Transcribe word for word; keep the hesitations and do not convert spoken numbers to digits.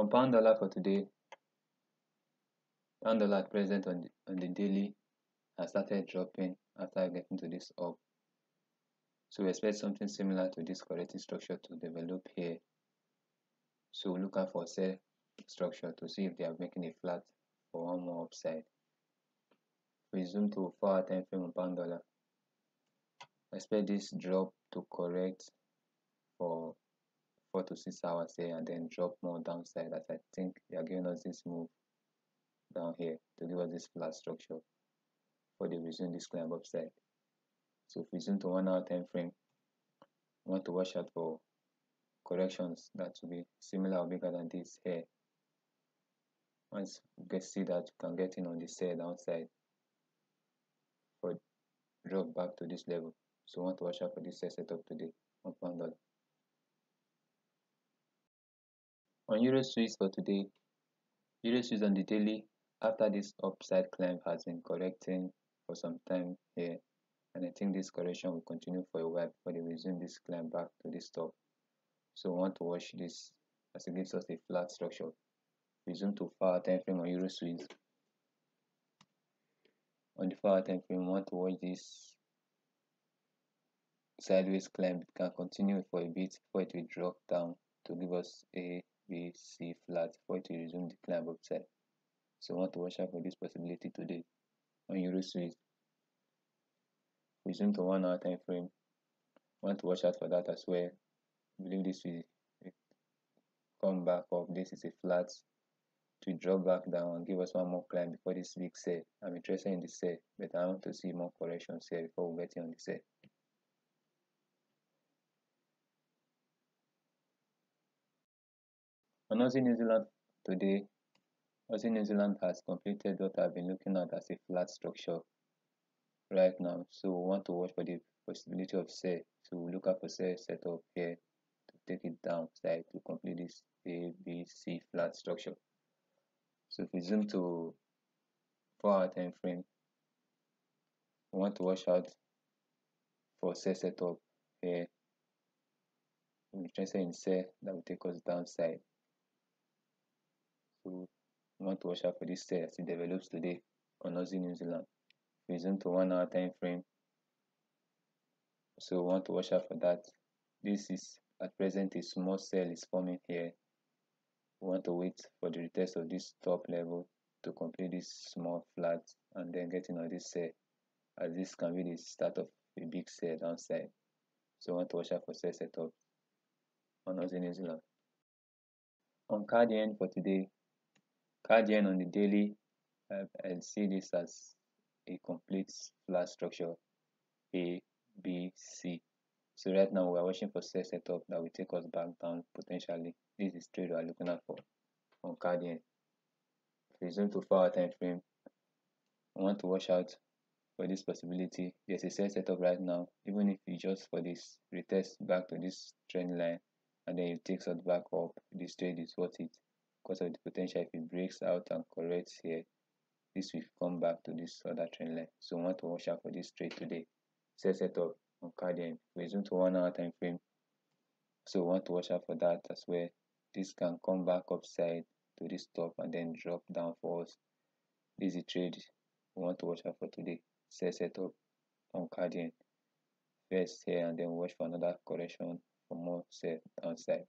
From pound dollar for today, pound dollar present on the, on the daily has started dropping after getting to this up. So we expect something similar to this corrective structure to develop here. So look out for sell structure to see if they are making a flat for one more upside. We zoom to four hour time frame on pound dollar. Expect this drop to correct for four to six hours here and then drop more downside, as I think they are giving us this move down here to give us this flat structure for the resume this climb upside. So if we zoom to one hour time frame, we want to watch out for corrections that will be similar or bigger than this here. Once you can see that, you can get in on this here downside for drop back to this level. So I want to watch out for this setup today on pound dollar. On Euro Swiss for today, Euro Swiss on the daily, after this upside climb has been correcting for some time here, and I think this correction will continue for a while before they resume this climb back to this top. So I want to watch this as it gives us a flat structure. We zoom to four hour time frame on Euro Swiss. On the four hour time frame, we want to watch this sideways climb. It can continue for a bit before it will drop down to give us a B, C flat before it will resume the climb upside. So I want to watch out for this possibility today on Euro Swiss. We zoom to one hour time frame. I want to watch out for that as well. I believe this will come back up. This is a flat to drop back down and give us one more climb before this big sell. I'm interested in this sell, but I want to see more corrections here before we get in on the sell. On Aussie New Zealand today, Aussie New Zealand has completed what I've been looking at as a flat structure right now. So we want to watch for the possibility of sell. So we look out for sell setup here. Take it down side to complete this A, B, C flat structure. So if we zoom to four hour time frame, we want to watch out for sell setup here. We're interested in sell that will take us downside. So we want to watch out for this sell as it develops today on Aussie New Zealand. If we zoom to one hour time frame, so we want to watch out for that. This is at present a small cell is forming here. We want to wait for the retest of this top level to complete this small flat and then get in on this cell, as this can be the start of a big cell downside. So we want to watch out for cell setup on Aussie New Zealand. On Cardian for today, Cardian on the daily, uh, I'll see this as a complete flat structure A, B, C. So right now we are watching for sell setup that will take us back down potentially. This is trade we are looking at for on Cardian. If we zoom to four hour time frame, we want to watch out for this possibility. There's a sell setup right now. Even if you just for this retest back to this trend line and then it takes us back up, this trade is worth it because of the potential. If it breaks out and corrects here, this will come back to this other trend line. So we want to watch out for this trade today. Sell setup on Cardian. We zoom to one hour time frame, so we want to watch out for that as well. This can come back upside to this top and then drop down for us. This is a trade we want to watch out for today. Sell setup on Cardian first here, and then watch for another correction for more sell downside.